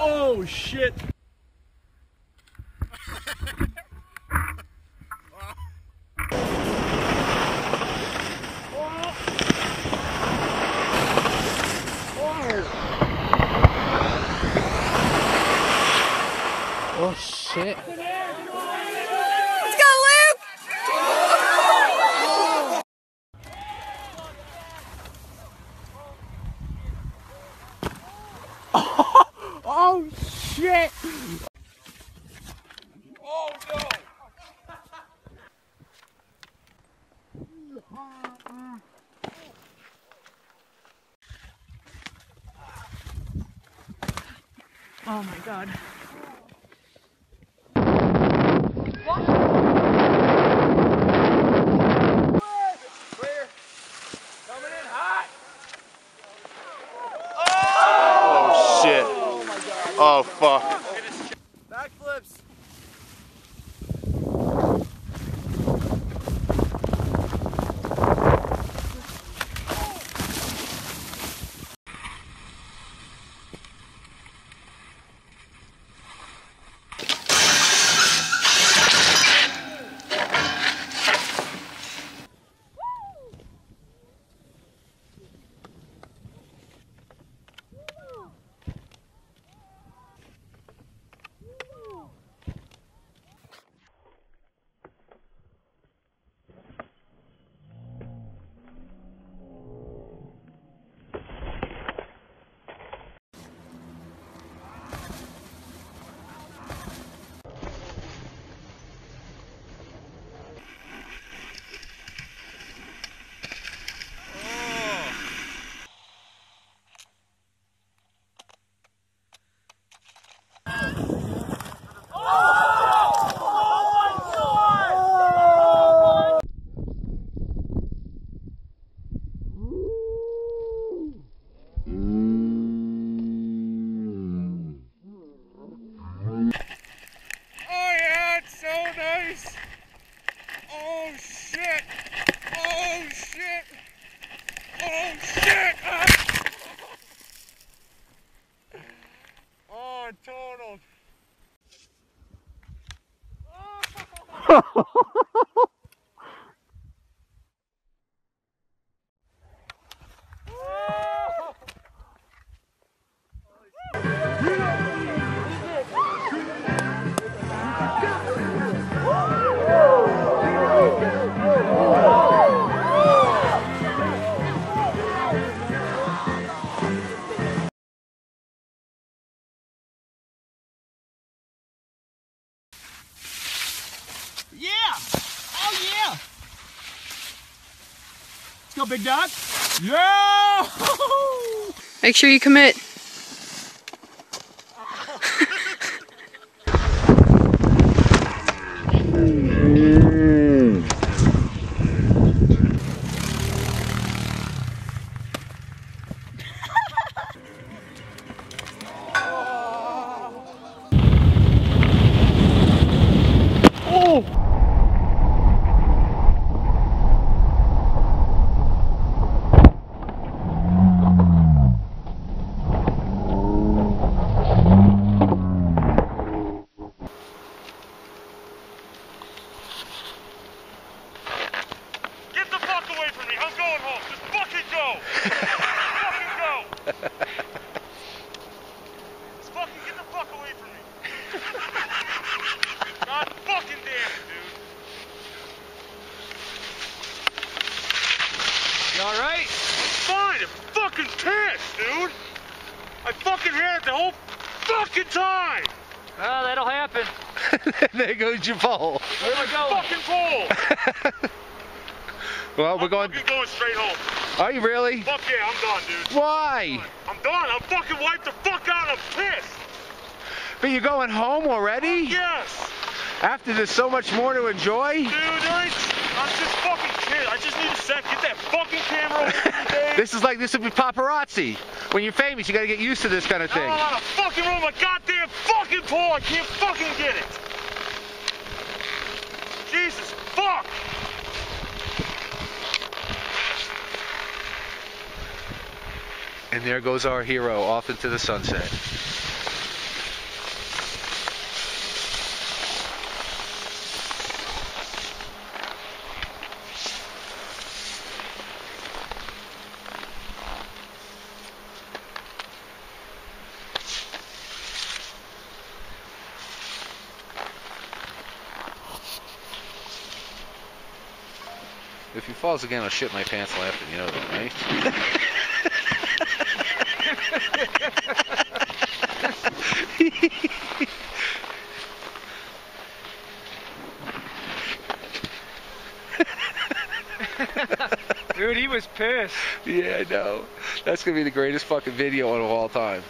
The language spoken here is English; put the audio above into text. Oh shit! Oh shit. Let's go, Luke! Oh shit! Oh no! Oh my god. Oh fuck. Backflips. Go, big dog. Yeah! Make sure you commit. Time. Well, that'll happen. There goes your pole. Where am I going? Fucking pole. Well, I'm going straight home. Are you really? Fuck yeah, I'm done, dude. Why? I'm done. I'm fucking wiped the fuck out. I'm pissed. But you're going home already? Yes. After there's so much more to enjoy? Dude, I'm just fucking kidding. I just need a sec. Get that fucking camera over here. This is like, this would be paparazzi. When you're famous, you gotta get used to this kind of thing. I don't wanna fucking ruin my goddamn fucking pole. I can't fucking get it. Jesus fuck. And there goes our hero off into the sunset. If he falls again, I'll shit my pants laughing, you know that, right? Dude, he was pissed. Yeah, I know. That's going to be the greatest fucking video of all time.